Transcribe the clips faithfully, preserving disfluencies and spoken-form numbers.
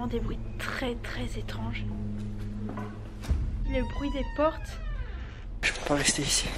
vraiment des bruits très très étranges. Le bruit des portes. Je peux pas rester ici.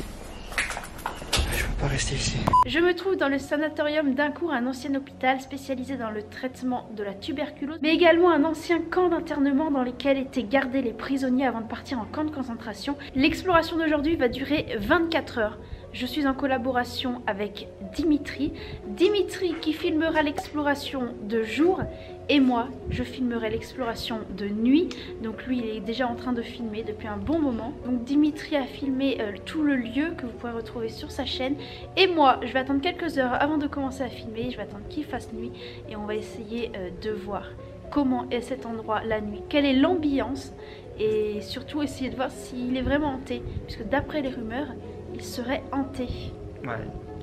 Je peux pas rester ici. Je me trouve dans le sanatorium d'Aincourt, un ancien hôpital spécialisé dans le traitement de la tuberculose, mais également un ancien camp d'internement dans lequel étaient gardés les prisonniers avant de partir en camp de concentration. L'exploration d'aujourd'hui va durer vingt-quatre heures. Je suis en collaboration avec Dimitri. Dimitri qui filmera l'exploration de jour et moi, je filmerai l'exploration de nuit. Donc lui, il est déjà en train de filmer depuis un bon moment. Donc Dimitri a filmé euh, tout le lieu que vous pourrez retrouver sur sa chaîne. Et moi, je vais attendre quelques heures avant de commencer à filmer. Je vais attendre qu'il fasse nuit et on va essayer euh, de voir comment est cet endroit la nuit, quelle est l'ambiance et surtout essayer de voir s'il est vraiment hanté. Puisque d'après les rumeurs, il serait hanté. Ouais.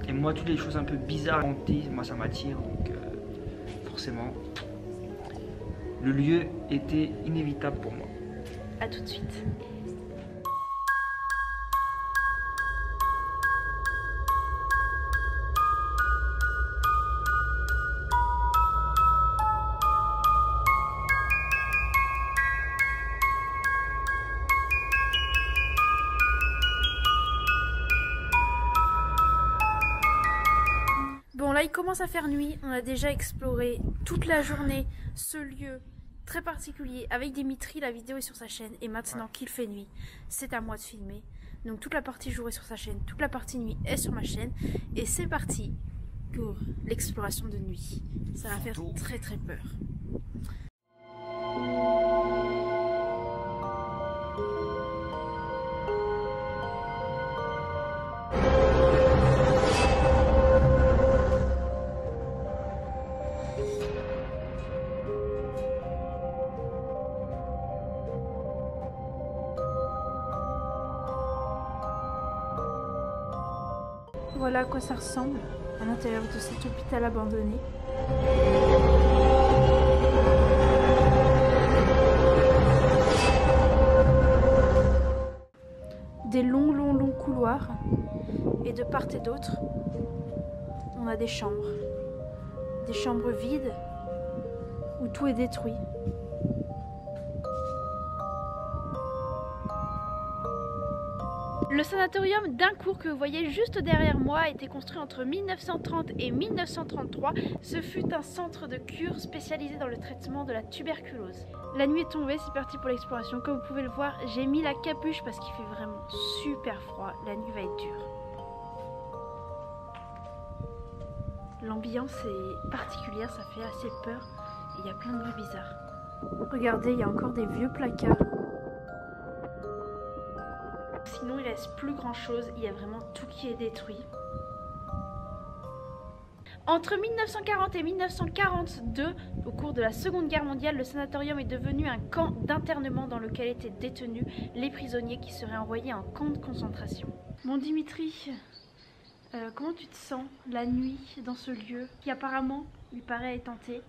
Et moi, toutes les choses un peu bizarres, hantées, moi ça m'attire. Donc euh, forcément, le lieu était inévitable pour moi. A tout de suite. Bon, là il commence à faire nuit, on a déjà exploré toute la journée ce lieu très particulier avec Dimitri, la vidéo est sur sa chaîne et maintenant ouais. Qu'il fait nuit, c'est à moi de filmer. Donc toute la partie jour est sur sa chaîne, toute la partie nuit est sur ma chaîne et c'est parti pour l'exploration de nuit. Ça va faire très très peur. Voilà à quoi ça ressemble à l'intérieur de cet hôpital abandonné. Des longs, longs, longs couloirs et de part et d'autre, on a des chambres. Des chambres vides où tout est détruit. Le sanatorium d'Aincourt que vous voyez juste derrière moi a été construit entre mille neuf cent trente et mille neuf cent trente-trois. Ce fut un centre de cure spécialisé dans le traitement de la tuberculose. La nuit est tombée, c'est parti pour l'exploration. Comme vous pouvez le voir, j'ai mis la capuche parce qu'il fait vraiment super froid. La nuit va être dure. L'ambiance est particulière, ça fait assez peur et il y a plein de bruits bizarres. Regardez, il y a encore des vieux placards. Sinon, il ne reste plus grand chose, il y a vraiment tout qui est détruit. Entre mille neuf cent quarante et mille neuf cent quarante-deux, au cours de la Seconde Guerre mondiale, le sanatorium est devenu un camp d'internement dans lequel étaient détenus les prisonniers qui seraient envoyés en camp de concentration. Mon Dimitri, euh, comment tu te sens la nuit dans ce lieu qui apparemment, lui paraît, est hanté?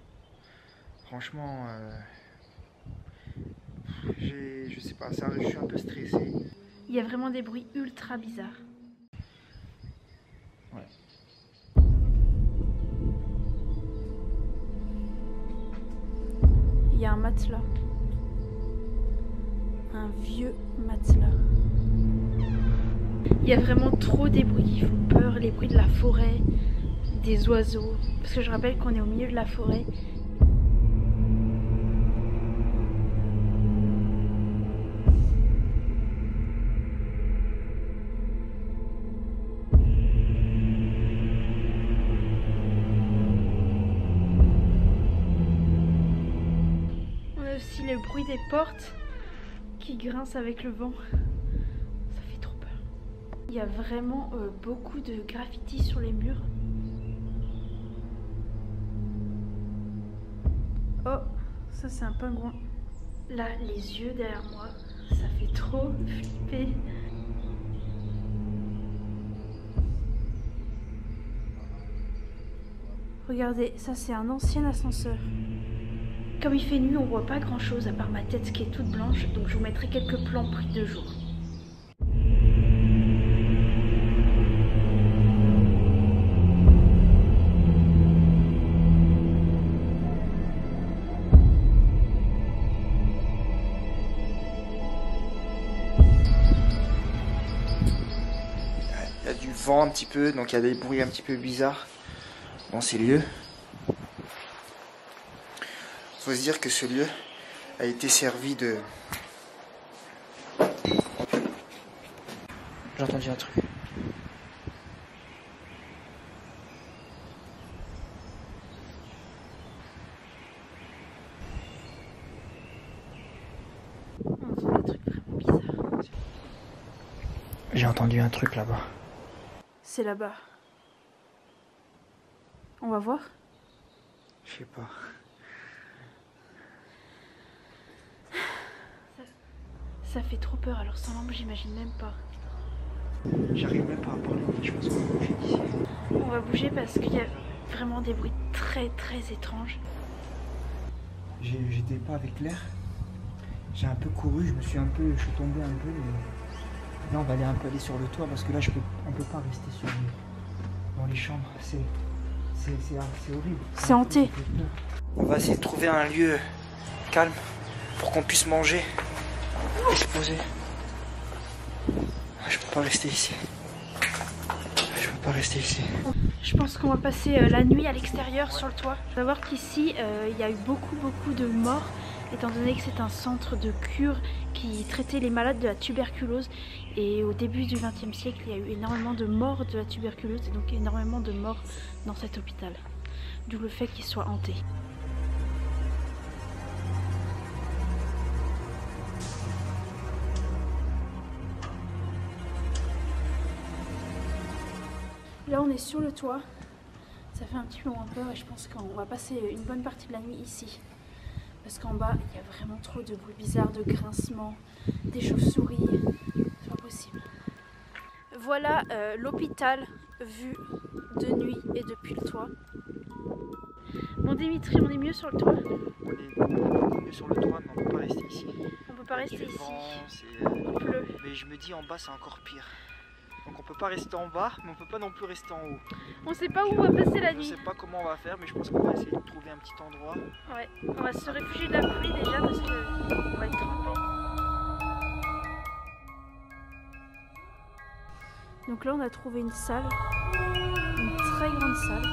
Franchement, euh... j'ai... je sais pas, ça, je suis un peu stressé. Il y a vraiment des bruits ultra bizarres. Ouais. Il y a un matelas. Un vieux matelas. Il y a vraiment trop des bruits qui font peur. Les bruits de la forêt, des oiseaux. Parce que je rappelle qu'on est au milieu de la forêt. Le bruit des portes qui grincent avec le vent, ça fait trop peur. Il y a vraiment euh, beaucoup de graffitis sur les murs. Oh, ça c'est un pingouin. Là, les yeux derrière moi, ça fait trop flipper. Regardez, ça c'est un ancien ascenseur. Comme il fait nuit, on voit pas grand chose à part ma tête qui est toute blanche, donc je vous mettrai quelques plans pris de jour. y a du vent un petit peu, donc il y a des bruits un petit peu bizarres dans ces lieux. Il faut se dire que ce lieu a été servi de... J'ai entendu un truc. J'ai entendu un truc là-bas. C'est là-bas. On va voir? Je sais pas. Ça, ça fait trop peur, alors sans lampe, j'imagine même pas. J'arrive même pas à parler, je pense qu'on va bouger d'ici. On va bouger parce qu'il y a vraiment des bruits très très étranges. J'étais pas avec Claire. J'ai un peu couru, je me suis un peu, je suis tombé un peu, mais... Là on va aller un peu aller sur le toit parce que là je peux, on peut pas rester sur les, dans les chambres, c'est horrible. C'est hanté. On va essayer de trouver un lieu calme pour qu'on puisse manger et se poser. Je peux pas rester ici. Je peux pas rester ici. Je pense qu'on va passer la nuit à l'extérieur sur le toit. Il faut savoir qu'ici il y a eu beaucoup beaucoup de morts. Étant donné que c'est un centre de cure qui traitait les malades de la tuberculose, et au début du vingtième siècle il y a eu énormément de morts de la tuberculose et donc énormément de morts dans cet hôpital, d'où le fait qu'il soit hanté. Là on est sur le toit, ça fait un petit peu moins peur et je pense qu'on va passer une bonne partie de la nuit ici. Parce qu'en bas, il y a vraiment trop de bruits bizarres, de grincements, des chauves-souris, c'est pas possible. Voilà euh, l'hôpital vu de nuit et depuis le toit. Bon Dimitri, on est mieux sur le toit? On est mieux sur le toit, mais on peut pas rester ici. On peut pas rester ici, vent, il pleut. Mais je me dis en bas c'est encore pire. Donc on peut pas rester en bas, mais on peut pas non plus rester en haut. On sait pas où on va passer la nuit. Je sais pas comment on va faire, mais je pense qu'on va essayer de trouver un petit endroit. Ouais, on va se réfugier de la pluie déjà parce qu'on va être trempé. Donc là on a trouvé une salle, une très grande salle.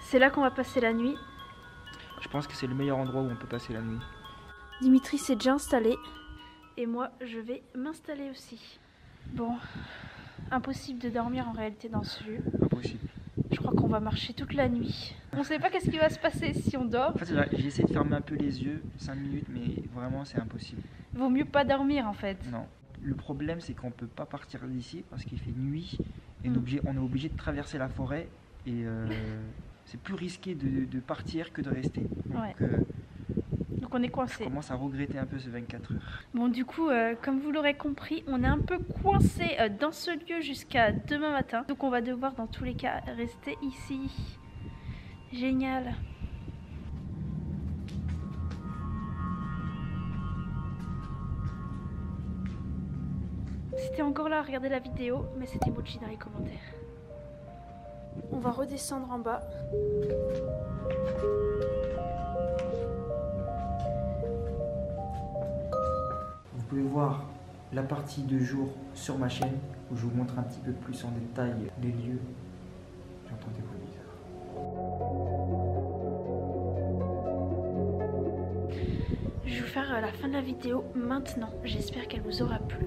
C'est là qu'on va passer la nuit. Je pense que c'est le meilleur endroit où on peut passer la nuit. Dimitri s'est déjà installé. Et moi, je vais m'installer aussi. Bon, impossible de dormir en réalité dans ce lieu. Impossible. Je crois qu'on va marcher toute la nuit. On sait pas qu'est-ce qui va se passer si on dort. En fait, j'ai essayé de fermer un peu les yeux, cinq minutes, mais vraiment c'est impossible. Vaut mieux pas dormir en fait. Non. Le problème c'est qu'on peut pas partir d'ici parce qu'il fait nuit. Et mmh. on est obligé, on est obligé de traverser la forêt et... Euh... C'est plus risqué de, de partir que de rester. Donc, ouais. euh, Donc on est coincé. Je commence à regretter un peu ce vingt-quatre heures. Bon du coup, euh, comme vous l'aurez compris, on est un peu coincé euh, dans ce lieu jusqu'à demain matin. Donc on va devoir dans tous les cas rester ici. Génial. Si t'es encore là à regarder la vidéo, mets cet emoji dans les commentaires. On va redescendre en bas. Vous pouvez voir la partie de jour sur ma chaîne où je vous montre un petit peu plus en détail les lieux. J'entends des bruits bizarres. Je vais vous faire la fin de la vidéo maintenant. J'espère qu'elle vous aura plu.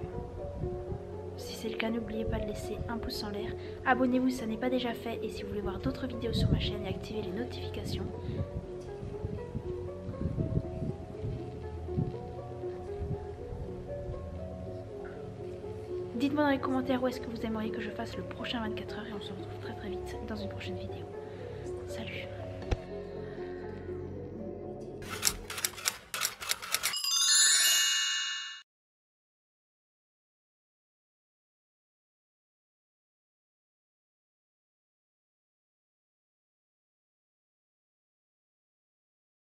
Si c'est le cas, n'oubliez pas de laisser un pouce en l'air, abonnez-vous si ça n'est pas déjà fait et si vous voulez voir d'autres vidéos sur ma chaîne, activez les notifications. Dites-moi dans les commentaires où est-ce que vous aimeriez que je fasse le prochain vingt-quatre heures et on se retrouve très très vite dans une prochaine vidéo.